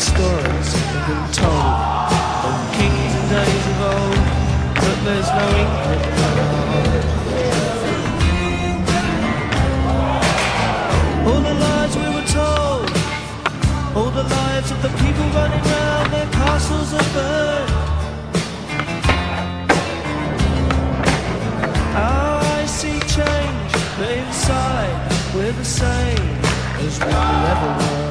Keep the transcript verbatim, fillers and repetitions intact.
stories have been told of kings and days of old, but there's no inkling now. All the lies we were told, all the lives of the people running round their castles are burned. I see change, but inside we're the same as we ever were.